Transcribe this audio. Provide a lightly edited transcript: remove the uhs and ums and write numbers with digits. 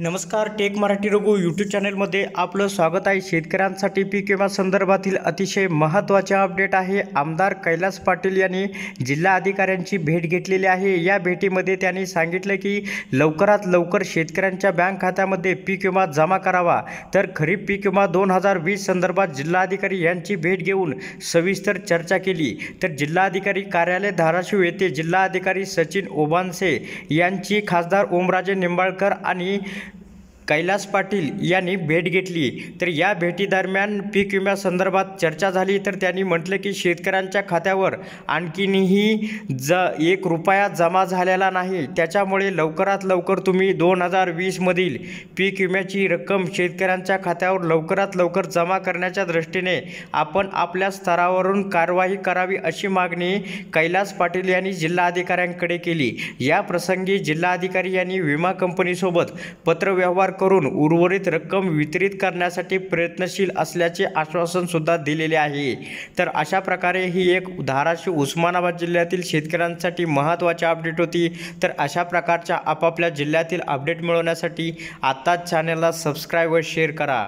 नमस्कार, take Marathi Raghu YouTube चॅनलमध्ये आपलं स्वागत आहे। शेतकऱ्यांसाठी पीक विमा संदर्भातील अतिशय महत्त्वाचे अपडेट आहे। आमदार कैलास पाटील यांनी जिल्हा अधिकाऱ्यांची भेट घेतलेली आहे। या भेटीमध्ये त्यांनी सांगितले की लवकरात लवकर शेतकऱ्यांच्या बँक खात्यामध्ये पीक विमा जमा करावा। तर खरीप पीक विमा 2020 संदर्भात जिल्हाधिकारी यांची भेट घेऊन सविस्तर चर्चा केली। तर जिल्हाधिकारी कार्यालय धाराशिव येथे जिल्हाधिकारी सचिन ओबानसे यांची खासदार ओमराज निंबाळकर आणि कैलास पाटील यांनी भेट घेतली। तर या भेटीदरम्यान पीक विमा संदर्भात चर्चा झाली। तर त्यांनी म्हटले की शेतकऱ्यांच्या खात्यावर आणखीनही 1 रुपया जमा झालेला नाही, त्याच्यामुळे लवकरात लवकर तुम्ही 2020 मधील पीक विम्याची रक्कम शेतकऱ्यांच्या खात्यावर लवकरात लवकर जमा करण्याच्या दृष्टीने आपण आपल्या स्तरावरून कारवाई करावी, अशी मागणी कैलास पाटील यांनी जिल्हाधिकाऱ्यांकडे केली। या प्रसंगी जिल्हाधिकारी यांनी विमा कंपनीसोबत पत्रव्यवहार करून उर्वरित रक्कम वितरित करण्यासाठी प्रयत्नशील असल्याचे आश्वासन सुद्धा दिलेले आहे। तर अशा प्रकारे ही एक धाराशिव उस्मानाबाद जिल्ह्यातील शेतकऱ्यांसाठी महत्त्वाची अपडेट होती। तर अशा प्रकारच्या आपापल्या जिल्ह्यातील अपडेट मिळवण्यासाठी आत्ताच चॅनलला सबस्क्राइब व शेअर करा।